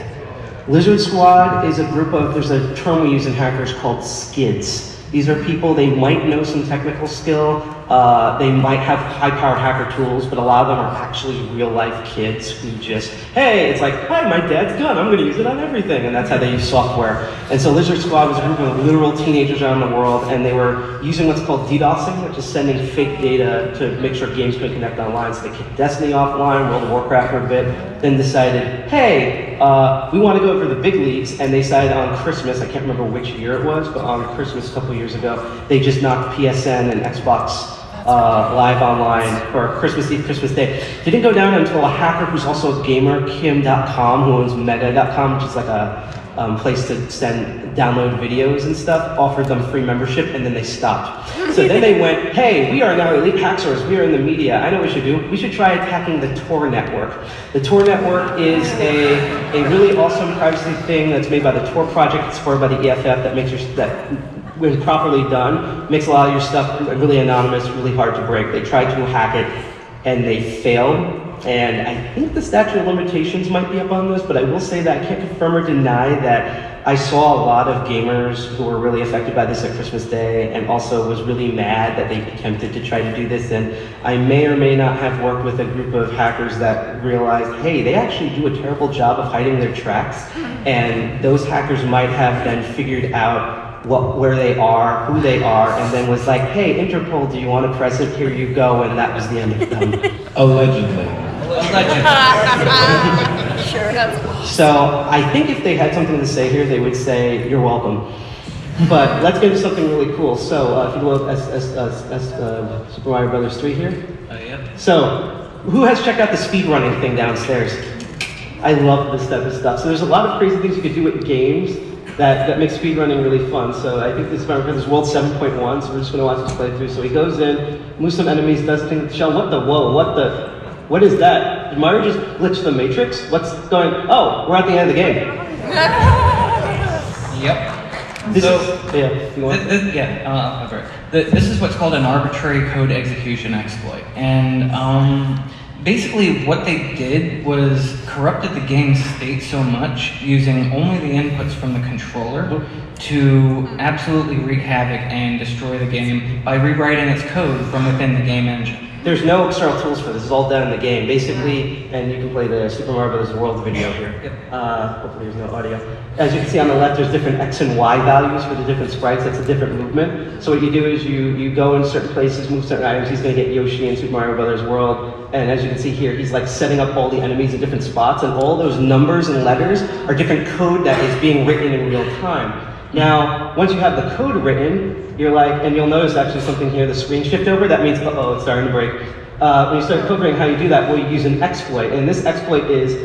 Lizard Squad is a group of, there's a term we use in hackers called skids. These are people, they might know some technical skill, uh, they might have high-powered hacker tools, but a lot of them are actually real-life kids who just, hey, it's like, hi, my dad's gun, I'm gonna use it on everything, and that's how they use software. And so Lizard Squad was a group of literal teenagers around the world, and they were using what's called DDoSing, which is sending fake data to make sure games could connect online. So they kicked Destiny offline, World of Warcraft for a bit, then decided, hey, Uh, we want to go over the big leagues, and they decided on Christmas, I can't remember which year it was, but on Christmas a couple years ago, they just knocked P S N and Xbox uh, Live Online for Christmas Eve, Christmas Day. They didn't go down until a hacker who's also a gamer, Kim dot com, who owns Mega dot com, which is like a um, place to send, download videos and stuff, offered them free membership, and then they stopped. So then they went, hey, we are now elite hackers, we are in the media, I know what we should do, we should try attacking the Tor network. The Tor network is a, a really awesome privacy thing that's made by the Tor project, it's supported by the E F F, that makes your, that, when properly done, makes a lot of your stuff really anonymous, really hard to break. They tried to hack it, and they failed. And I think the statute of limitations might be up on this, but I will say that I can't confirm or deny that I saw a lot of gamers who were really affected by this at Christmas Day, and also was really mad that they attempted to try to do this. And I may or may not have worked with a group of hackers that realized, hey, they actually do a terrible job of hiding their tracks, and those hackers might have then figured out what, where they are, who they are, and then was like, hey, Interpol, do you want to press it? Here you go, and that was the end of them. Allegedly. Allegedly. Sure, that's awesome. So I think if they had something to say here, they would say, you're welcome. But let's get into something really cool. So uh, if you look, as, as, as, as uh, Super Mario Brothers three here. Oh, yeah. So who has checked out the speedrunning thing downstairs? I love this type of stuff. So there's a lot of crazy things you could do with games that, that makes speedrunning really fun. So I think this is Mario Brothers World seven point one, so we're just gonna watch this play through. So he goes in, moves some enemies, does things. Shell, what the, whoa, what the, what is that? Did Mario just glitch the Matrix? What's going, oh, we're at the end of the game. Yep. This so, is, yeah, you want this, this, yeah, uh, I'm sorry. The, this is what's called an arbitrary code execution exploit. And um, basically what they did was corrupted the game state so much using only the inputs from the controller to absolutely wreak havoc and destroy the game by rewriting its code from within the game engine. There's no external tools for this, it's all done in the game. Basically, and you can play the Super Mario Bros. World video here. Yep. Uh, hopefully there's no audio. As you can see on the left, there's different X and Y values for the different sprites, that's a different movement. So what you do is you, you go in certain places, move certain items, he's gonna get Yoshi in Super Mario Bros. World. And as you can see here, he's like setting up all the enemies in different spots, and all those numbers and letters are different code that is being written in real time. Now, once you have the code written, you're like, and you'll notice actually something here, the screen shift over, that means, uh-oh, it's starting to break. Uh, when you start covering how you do that, well, you use an exploit, and this exploit is,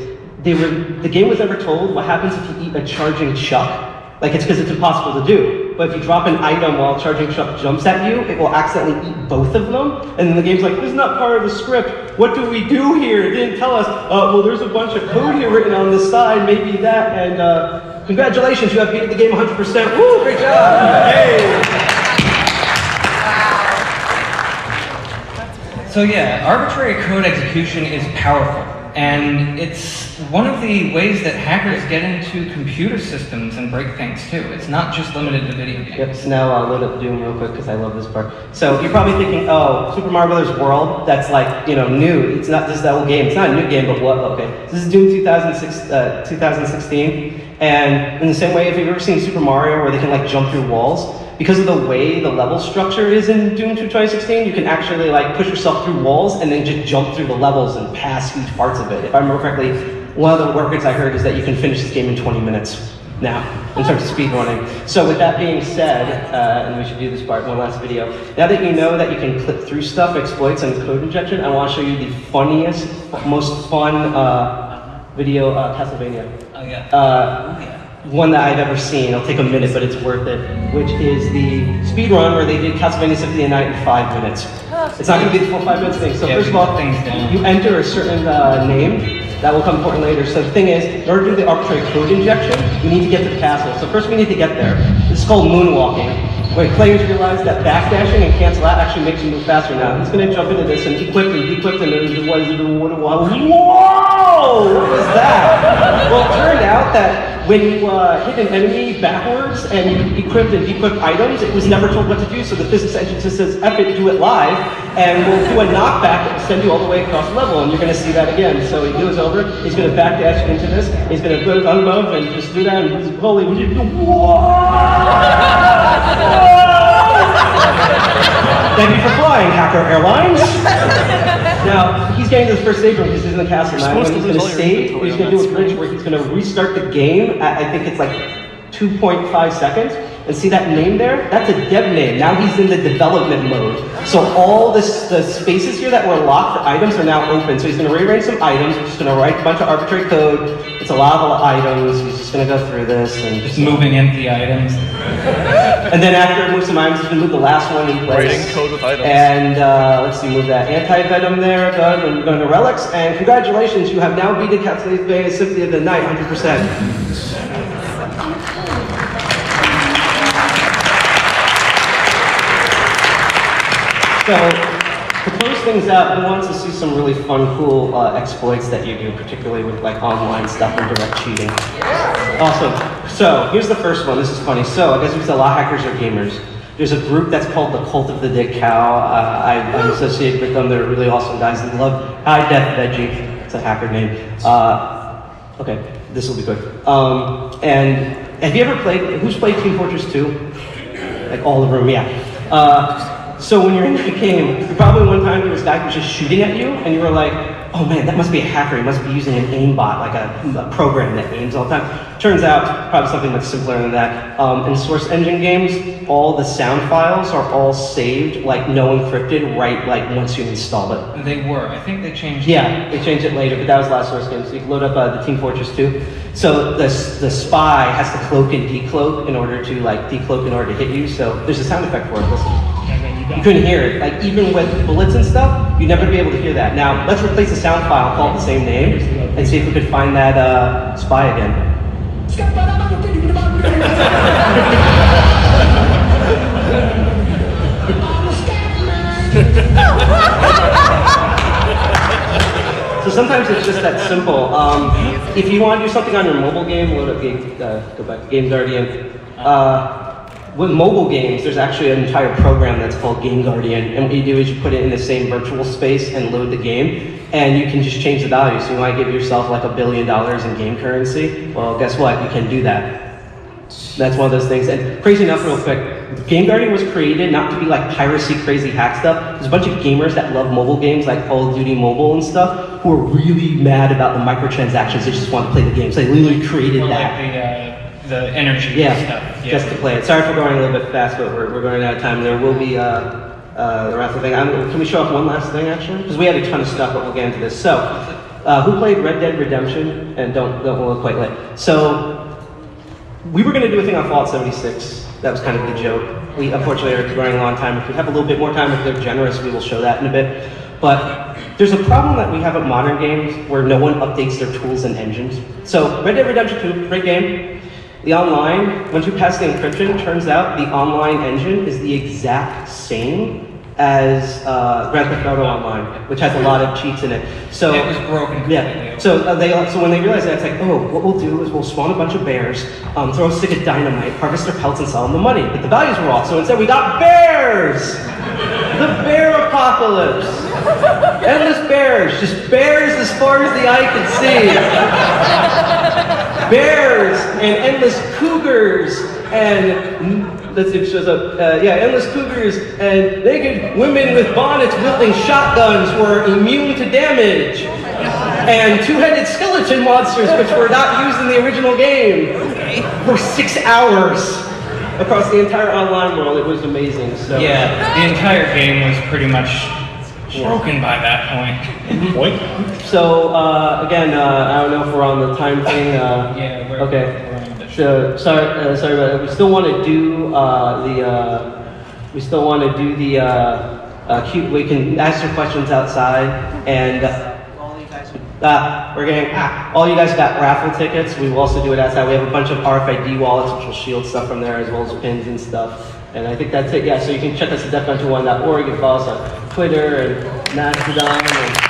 they were, the game was never told what happens if you eat a charging chuck. Like, it's because it's impossible to do. But if you drop an item while charging truck jumps at you, it will accidentally eat both of them. And then the game's like, this is not part of the script. What do we do here? It didn't tell us. Uh, well, there's a bunch of code here written on this side, maybe that. And uh, congratulations, you have beaten the game one hundred percent. Woo, great job. Hey. So yeah, arbitrary code execution is powerful. And it's one of the ways that hackers get into computer systems and break things too. It's not just limited to video games. Yep, so now I'll load up Doom real quick because I love this part. So you're probably thinking, oh, Super Mario Brothers World, that's like, you know, new. It's not just that old game. It's not a new game, but what? Okay. So this is Doom two thousand six, uh, two thousand sixteen. And in the same way, if you've ever seen Super Mario where they can like jump through walls, because of the way the level structure is in Doom twenty sixteen, you can actually like push yourself through walls and then just jump through the levels and pass huge parts of it. If I remember correctly, one of the workouts I heard is that you can finish this game in twenty minutes now, in terms of speedrunning. So with that being said, uh, and we should do this part, one last video. Now that you know that you can clip through stuff, exploits, and code injection, I want to show you the funniest, most fun uh, video, uh, Castlevania. Oh yeah. Uh, okay. One that I've ever seen. It'll take a minute, but it's worth it. Which is the speed run where they did Castlevania Symphony of the Night in five minutes. It's not going to be the full five minutes thing. So yeah, first of all, you enter a certain uh, name. That will come important later. So the thing is, in order to do the arbitrary code injection, we need to get to the castle. So first we need to get there. This is called moonwalking, where players realize that backdashing and cancel out actually makes you move faster. Now he's going to jump into this and equip them, equip them, and what is it? Whoa! What was that? Well, it turned out that when you uh, hit an enemy backwards and you equipped and equipped items, it was never told what to do, so the physics engine just says, F it, do it live, and we'll do a knockback that will send you all the way across the level, and you're going to see that again. So he goes over, he's going to backdash into this, he's going to go above and just do that, and he's holy, whoa! Thank you for flying, Hacker Airlines! Now, he's getting to the first save room because he's in the castle now. He's going to save, he's going to do a glitch where he's going to restart the game at, I think it's like two point five seconds. And see that name there? That's a dev name. Now he's in the development mode. So all this, the spaces here that were locked for items are now open. So he's going to rearrange some items. He's just going to write a bunch of arbitrary code. It's a lot of items. He's just going to go through this and just moving like, empty items. And then after it moves some items, he's going to move the last one in place. Writing code with items. And uh, let's see, move that anti-venom there. Doug, and we're going to relics. And congratulations, you have now beaten Catherine's Bay and Symphony of the Night one hundred percent. So, to post things out, we want to see some really fun, cool uh, exploits that you do, particularly with like online stuff and direct cheating. Yeah. Awesome. So, here's the first one. This is funny. So, I guess we said a lot of hackers are gamers. There's a group that's called the Cult of the Dead Cow. Uh, I, I'm associated with them. They're really awesome guys. They love High Death Veggie. It's a hacker name. Uh, okay, this will be quick. Um, and have you ever played? Who's played Team Fortress two? Like all of them, yeah. Uh, So when you're in the game, probably one time there was a guy who was just shooting at you, and you were like, oh man, that must be a hacker, he must be using an aimbot, like a, a program that aims all the time. Turns out, probably something much simpler than that. Um, in Source Engine games, all the sound files are all saved, like no encrypted, right like once you install it. They were, I think they changed it. Yeah, they changed it later, but that was the last Source game, so you can load up uh, the Team Fortress two. So the, the spy has to cloak and decloak in order to like decloak in order to hit you, so there's a sound effect for it, listen. You couldn't hear it. Like, even with bullets and stuff, you'd never be able to hear that. Now, let's replace the sound file called the same name and see if we could find that uh, spy again. So sometimes it's just that simple. Um, if you want to do something on your mobile game, load up game, uh, go back to Game Guardian. Uh, With mobile games, there's actually an entire program that's called Game Guardian, and what you do is you put it in the same virtual space and load the game, and you can just change the value. So you want to give yourself like a billion dollars in game currency, well, guess what? You can do that. That's one of those things. And crazy enough, real quick, Game Guardian was created not to be like piracy, crazy hack stuff. There's a bunch of gamers that love mobile games like Call of Duty Mobile and stuff who are really mad about the microtransactions. They just want to play the game, so they literally created well, that. Like the, uh... the energy yeah, stuff. Yeah, just to play it. Sorry for going a little bit fast, but we're, we're going out of time. There will be uh, uh, the rest of the thing. I'm, can we show off one last thing, actually? Because we had a ton of stuff, but we'll get into this. So, uh, who played Red Dead Redemption? And don't, don't look quite lit. So, we were going to do a thing on Fallout seventy-six. That was kind of the joke. We, unfortunately, are running a long time. If we have a little bit more time, if they're generous, we will show that in a bit. But there's a problem that we have in modern games where no one updates their tools and engines. So, Red Dead Redemption two, great game. The online, once you pass the encryption, turns out the online engine is the exact same as uh, Grand Theft Auto Online, which has a lot of cheats in it. So it was broken. Yeah. So uh, they so when they realized that, it's like, oh, what we'll do is we'll spawn a bunch of bears, um, throw a stick of dynamite, harvest their pelts, and sell them the money. But the values were off, so instead we got bears. The bear apocalypse. Endless bears, just bears as far as the eye can see. Bears and endless cougars and let's see if it shows up. Uh, yeah, endless cougars and naked women with bonnets wielding shotguns were immune to damage. And two-headed skeleton monsters, which were not used in the original game, for six hours across the entire online world. It was amazing. So yeah, the entire game was pretty much broken by that point. Point. So uh, again, uh, I don't know if we're on the time thing. Uh, yeah. We're, okay. We're so sorry, uh, sorry about that. We still want to do uh, the. Uh, we still want to do the. Uh, uh, cute. We can ask your questions outside, and uh, all you guys. Uh, we're getting ah, all you guys got raffle tickets. We will also do it outside. We have a bunch of R F I D wallets, which will shield stuff from there, as well as pins and stuff. And I think that's it. Yeah, so you can check us at defcon two oh one dot org and follow us on Twitter and Mastodon.